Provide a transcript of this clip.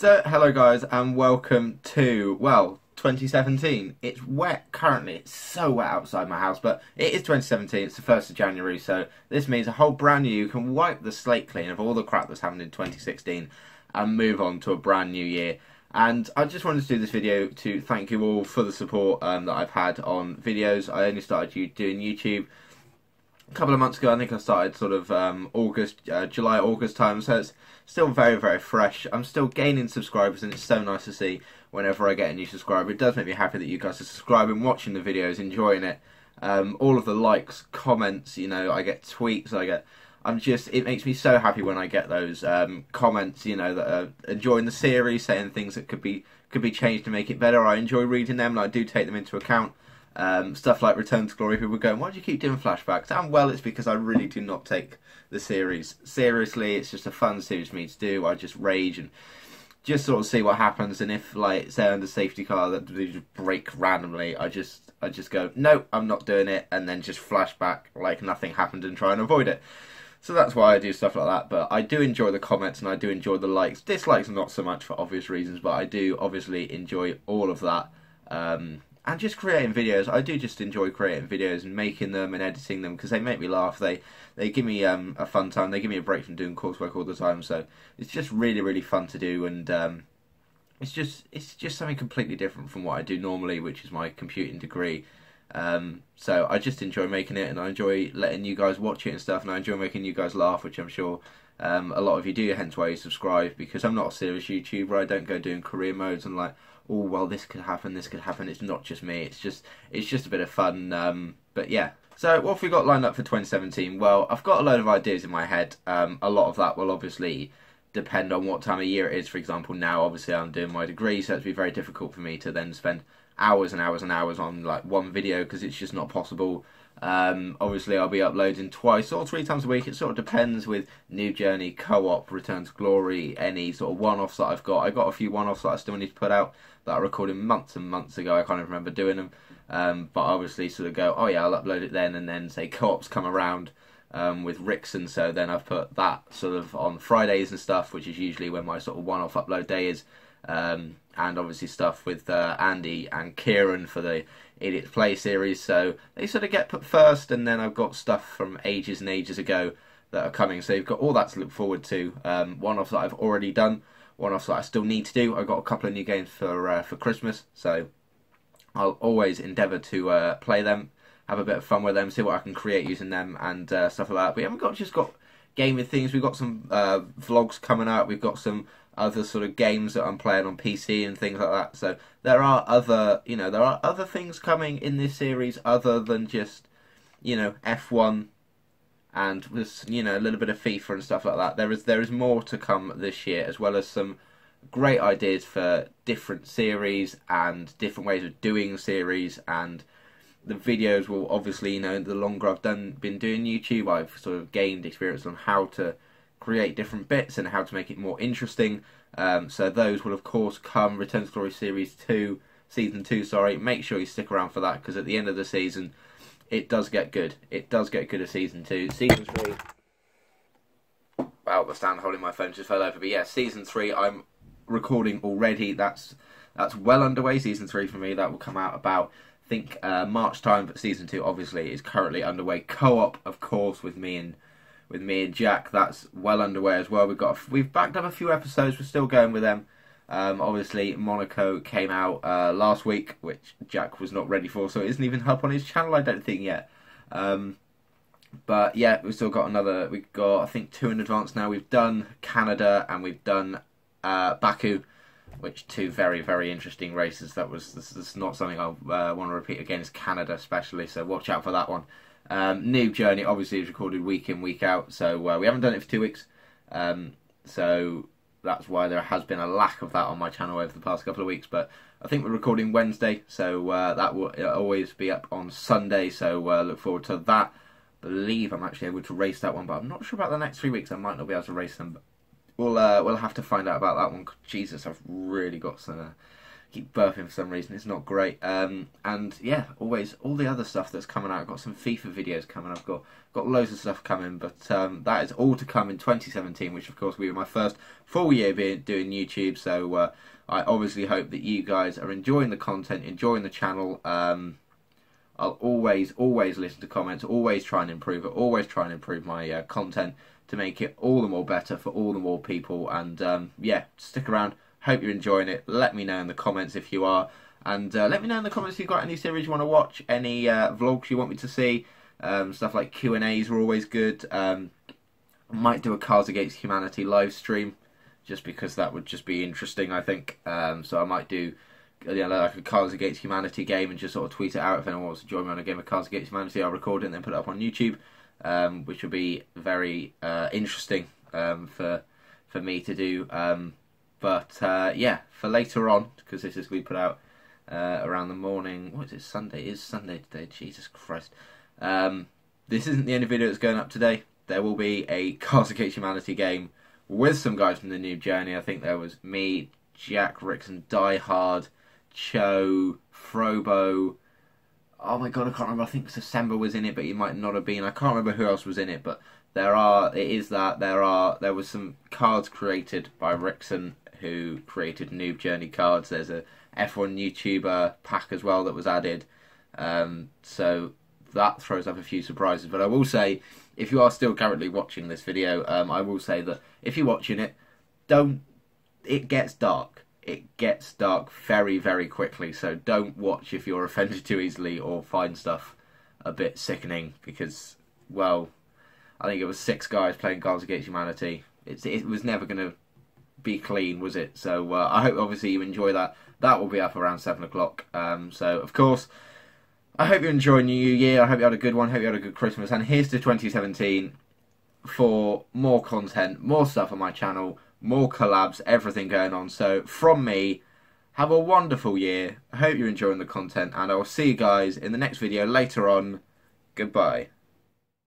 So hello guys and welcome to, well, 2017. It's wet currently, it's so wet outside my house, but it is 2017, it's the 1st of January, so this means a whole brand new, you can wipe the slate clean of all the crap that's happened in 2016 and move on to a brand new year. And I just wanted to do this video to thank you all for the support that I've had on videos. I only started doing YouTube a couple of months ago. I think I started sort of July, August time, so it's still very, very fresh. I'm still gaining subscribers, and it's so nice to see whenever I get a new subscriber. It does make me happy that you guys are subscribing, watching the videos, enjoying it. All of the likes, comments, you know, I get tweets, it makes me so happy when I get those comments, you know, that are enjoying the series, saying things that could be changed to make it better. I enjoy reading them, and I do take them into account. Stuff like Return to Glory, people going, why do you keep doing flashbacks? And well, it's because I really do not take the series seriously. It's just a fun series for me to do. I just rage and just sort of see what happens, and if, like, say under safety car that they just break randomly, I just go, no, I'm not doing it, and then just flashback like nothing happened and try and avoid it. So that's why I do stuff like that, but I do enjoy the comments and I do enjoy the likes. Dislikes not so much for obvious reasons, but I do obviously enjoy all of that. And just creating videos. I do just enjoy creating videos and making them and editing them because they make me laugh. They give me a fun time. They give me a break from doing coursework all the time. So it's just really, really fun to do, and it's just something completely different from what I do normally, which is my computing degree. So I just enjoy making it, and I enjoy letting you guys watch it and stuff, and I enjoy making you guys laugh, which I'm sure a lot of you do, hence why you subscribe, because I'm not a serious YouTuber. I don't go doing career modes and like, oh well, this could happen, this could happen. It's not just me, it's just a bit of fun. But yeah, so what have we got lined up for 2017? Well, I've got a load of ideas in my head. A lot of that will obviously depend on what time of year it is. For example, now obviously I'm doing my degree, so it'd be very difficult for me to then spend hours and hours and hours on like one video because it's just not possible. Obviously I'll be uploading twice or three times a week. It sort of depends with New Journey, Co-op, Return to Glory, any sort of one-offs that I've got. I've got a few one-offs that I still need to put out that I recorded months and months ago. I can't even remember doing them, but obviously sort of go, oh yeah, I'll upload it then, and then say Co-op's come around with Rickson, so then I've put that sort of on Fridays and stuff, which is usually when my sort of one-off upload day is. And obviously stuff with Andy and Kieran for the Idiot's Play series, so they sort of get put first, and then I've got stuff from ages and ages ago that are coming, so you've got all that to look forward to. One-offs that I've already done, one-offs that I still need to do. I've got a couple of new games for Christmas, so I'll always endeavour to play them, have a bit of fun with them, see what I can create using them and stuff like that. But we haven't got, just got gaming things. We've got some vlogs coming out, we've got some other sort of games that I'm playing on PC and things like that. So there are other, you know, there are other things coming in this series other than just, you know, F1 and this, you know, a little bit of FIFA and stuff like that. There is more to come this year, as well as some great ideas for different series and different ways of doing series. And the videos will obviously, you know, the longer I've been doing YouTube, I've sort of gained experience on how to create different bits and how to make it more interesting. So those will of course come. Return to Glory season 2, sorry, make sure you stick around for that, because at the end of the season it does get good. It does get good at season 2. Season 3, wow, the stand holding my phone just fell over. But yeah, season 3 I'm recording already. That's well underway. Season 3 for me, that will come out about, I think, March time. But season 2 obviously is currently underway. Co-op, of course, with me and Jack, that's well underway as well. We've backed up a few episodes. We're still going with them. Obviously, Monaco came out last week, which Jack was not ready for, so it isn't even up on his channel, I don't think, yet. But yeah, we've still got another. We've got, I think, 2 in advance now. We've done Canada and we've done Baku, which two very, very interesting races. This is not something I want to repeat again. It's Canada especially, so watch out for that one. New Journey obviously is recorded week in, week out, so we haven't done it for 2 weeks, so that's why there has been a lack of that on my channel over the past couple of weeks. But I think we're recording Wednesday, so that will always be up on Sunday, so look forward to that. I believe I'm actually able to race that one, but I'm not sure about the next 3 weeks. I might not be able to race them, but we'll have to find out about that one. Jesus, I've really got some keep burping for some reason, it's not great. And yeah, always all the other stuff that's coming out. I've got some FIFA videos coming, I've got loads of stuff coming, but that is all to come in 2017, which of course will be my first full year doing YouTube. So I obviously hope that you guys are enjoying the content, enjoying the channel. I'll always listen to comments, always try and improve it, always try and improve my content to make it all the more better for all the more people. And yeah, stick around. Hope you're enjoying it. Let me know in the comments if you are. And let me know in the comments if you've got any series you want to watch, any vlogs you want me to see. Stuff like Q&As are always good. I might do a Cars Against Humanity live stream, just because that would just be interesting, I think. So I might do, you know, like a Cars Against Humanity game and just sort of tweet it out. If anyone wants to join me on a game of Cars Against Humanity, I'll record it and then put it up on YouTube, which would be very interesting for me to do. But yeah, for later on, because this is we put out around the morning. What is it? Sunday? It is Sunday today. Jesus Christ. This isn't the only video that's going up today. There will be a Cars Against Humanity game with some guys from the New Journey. I think there was me, Jack, Rickson, Die Hard, Cho, Frobo. Oh my god, I can't remember. I think Secemba was in it, but he might not have been. I can't remember who else was in it, but there are. It is that there was some cards created by Rickson, who created Noob Journey cards. There's a F1 YouTuber pack as well that was added. So that throws up a few surprises. But I will say, if you are still currently watching this video, I will say that if you're watching it, don't. It gets dark. It gets dark very, very quickly. So don't watch if you're offended too easily or find stuff a bit sickening. Because, well, I think it was 6 guys playing Cars Against Humanity. It was never going to be clean, was it? So I hope obviously you enjoy that. That will be up around 7 o'clock. So of course, I hope you're enjoying your new year. I hope you had a good one. Hope you had a good Christmas. And here's to 2017 for more content, more stuff on my channel, more collabs, everything going on. So from me, have a wonderful year. I hope you're enjoying the content, and I will see you guys in the next video later on. Goodbye.